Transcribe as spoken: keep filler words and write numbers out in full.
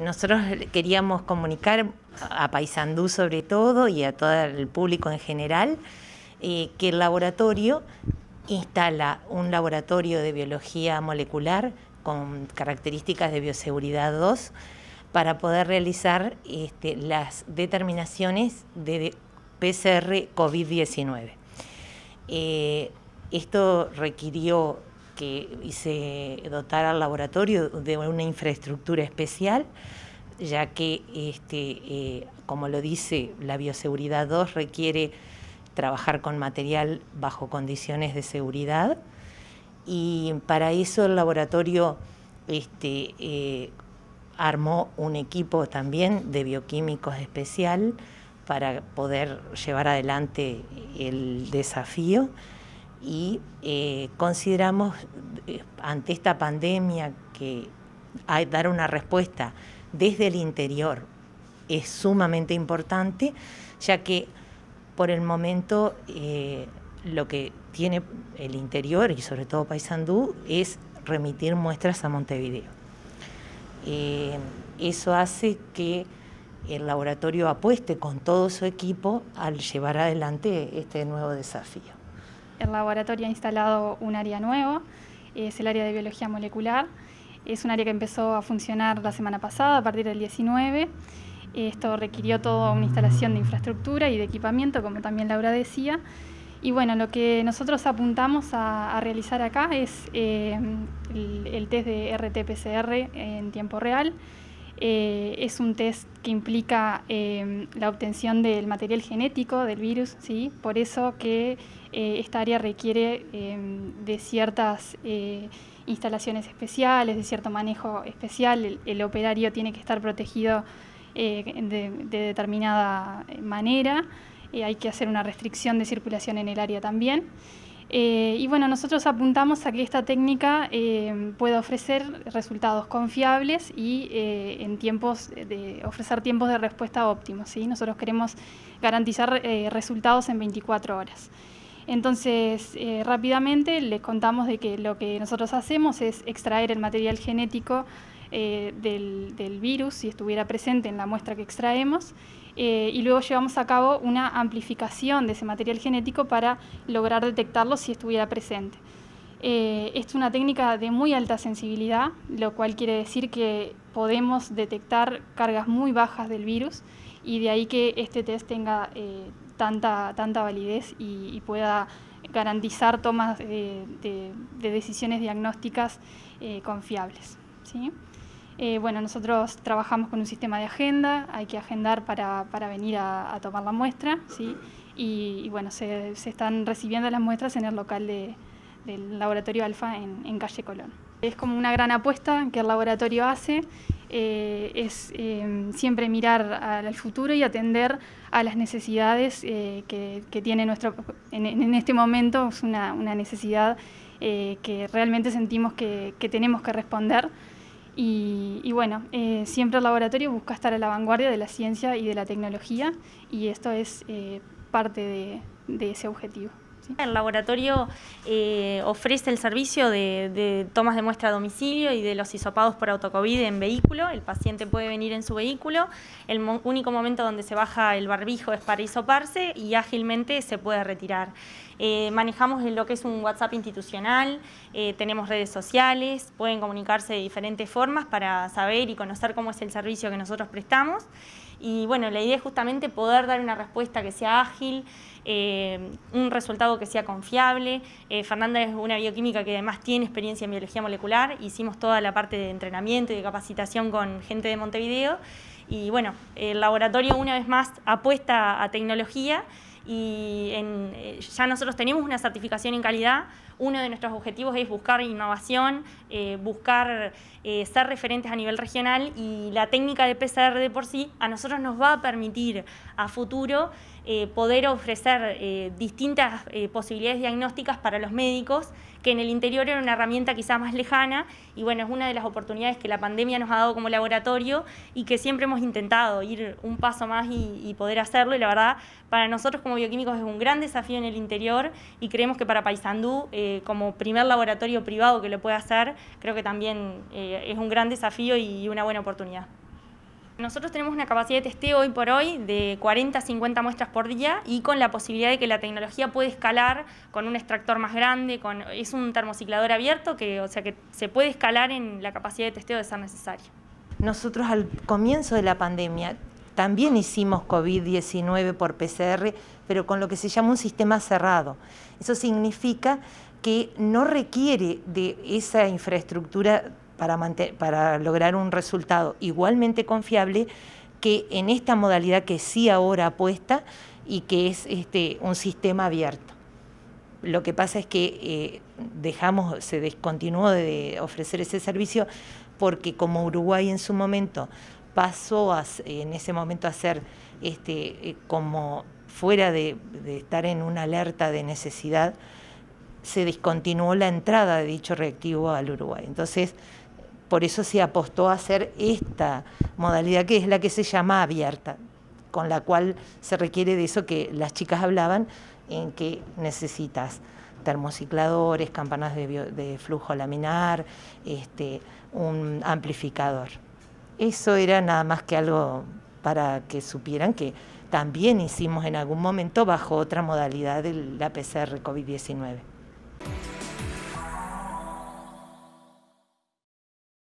Nosotros queríamos comunicar a Paysandú sobre todo y a todo el público en general eh, que el laboratorio instala un laboratorio de biología molecular con características de bioseguridad dos para poder realizar este, las determinaciones de P C R COVID diecinueve. Eh, esto requirió que se dotara al laboratorio de una infraestructura especial, ya que, este, eh, como lo dice, la bioseguridad dos requiere trabajar con material bajo condiciones de seguridad, y para eso el laboratorio este, eh, armó un equipo también de bioquímicos especial para poder llevar adelante el desafío. Y eh, consideramos eh, ante esta pandemia que hay, dar una respuesta desde el interior es sumamente importante, ya que por el momento eh, lo que tiene el interior y sobre todo Paysandú es remitir muestras a Montevideo. Eh, eso hace que el laboratorio apueste con todo su equipo al llevar adelante este nuevo desafío. El laboratorio ha instalado un área nueva, es el área de biología molecular. Es un área que empezó a funcionar la semana pasada, a partir del diecinueve. Esto requirió toda una instalación de infraestructura y de equipamiento, como también Laura decía. Y bueno, lo que nosotros apuntamos a, a realizar acá es eh, el, el test de R T P C R en tiempo real. Eh, es un test que implica eh, la obtención del material genético del virus, ¿sí? Por eso que eh, esta área requiere eh, de ciertas eh, instalaciones especiales, de cierto manejo especial. El, el operario tiene que estar protegido eh, de, de determinada manera. Eh, hay que hacer una restricción de circulación en el área también. Eh, y bueno, nosotros apuntamos a que esta técnica eh, pueda ofrecer resultados confiables y eh, en tiempos de, ofrecer tiempos de respuesta óptimos, ¿sí? Nosotros queremos garantizar eh, resultados en veinticuatro horas. Entonces, eh, rápidamente les contamos de que lo que nosotros hacemos es extraer el material genético eh, del, del virus, si estuviera presente en la muestra que extraemos, Eh, y luego llevamos a cabo una amplificación de ese material genético para lograr detectarlo si estuviera presente. Eh, es una técnica de muy alta sensibilidad, lo cual quiere decir que podemos detectar cargas muy bajas del virus y de ahí que este test tenga eh, tanta, tanta validez y, y pueda garantizar tomas de, de, de decisiones diagnósticas eh, confiables, ¿sí? Eh, bueno, nosotros trabajamos con un sistema de agenda, hay que agendar para, para venir a, a tomar la muestra, ¿sí? Y, y bueno, se, se están recibiendo las muestras en el local de, del Laboratorio Alfa en, en Calle Colón. Es como una gran apuesta que el laboratorio hace, eh, es eh, siempre mirar al futuro y atender a las necesidades eh, que, que tiene nuestro, en, en este momento es una, una necesidad eh, que realmente sentimos que, que tenemos que responder. Y, y bueno, eh, siempre el laboratorio busca estar a la vanguardia de la ciencia y de la tecnología y esto es eh, parte de, de ese objetivo, ¿sí? El laboratorio eh, ofrece el servicio de, de tomas de muestra a domicilio y de los hisopados por autocovid en vehículo. El paciente puede venir en su vehículo, el mo- único momento donde se baja el barbijo es para hisoparse y ágilmente se puede retirar. Eh, manejamos lo que es un WhatsApp institucional, eh, tenemos redes sociales, pueden comunicarse de diferentes formas para saber y conocer cómo es el servicio que nosotros prestamos. Y bueno, la idea es justamente poder dar una respuesta que sea ágil, eh, un resultado que sea confiable. Eh, Fernanda es una bioquímica que además tiene experiencia en biología molecular, hicimos toda la parte de entrenamiento y de capacitación con gente de Montevideo. Y bueno, el laboratorio una vez más apuesta a tecnología y en, ya nosotros tenemos una certificación en calidad. Uno de nuestros objetivos es buscar innovación, eh, buscar eh, ser referentes a nivel regional y la técnica de P C R de por sí a nosotros nos va a permitir a futuro eh, poder ofrecer eh, distintas eh, posibilidades diagnósticas para los médicos, que en el interior era una herramienta quizás más lejana y bueno, es una de las oportunidades que la pandemia nos ha dado como laboratorio y que siempre hemos intentado ir un paso más y, y poder hacerlo y la verdad para nosotros como bioquímicos es un gran desafío en el interior y creemos que para Paysandú eh, como primer laboratorio privado que lo pueda hacer, creo que también eh, es un gran desafío y una buena oportunidad. Nosotros tenemos una capacidad de testeo hoy por hoy de cuarenta a cincuenta muestras por día y con la posibilidad de que la tecnología puede escalar con un extractor más grande, con, es un termociclador abierto, que, o sea que se puede escalar en la capacidad de testeo de ser necesaria. Nosotros al comienzo de la pandemia también hicimos COVID diecinueve por P C R, pero con lo que se llama un sistema cerrado. Eso significa que no requiere de esa infraestructura para, para lograr un resultado igualmente confiable que en esta modalidad que sí ahora apuesta y que es este, un sistema abierto. Lo que pasa es que eh, dejamos, se descontinuó de ofrecer ese servicio porque como Uruguay en su momento pasó a, en ese momento a ser este, como fuera de, de estar en una alerta de necesidad, se descontinuó la entrada de dicho reactivo al Uruguay. Entonces, por eso se apostó a hacer esta modalidad que es la que se llama abierta, con la cual se requiere de eso que las chicas hablaban, en que necesitas termocicladores, campanas de, bio, de flujo laminar, este, un amplificador. Eso era nada más que algo para que supieran que también hicimos en algún momento bajo otra modalidad de la P C R COVID diecinueve.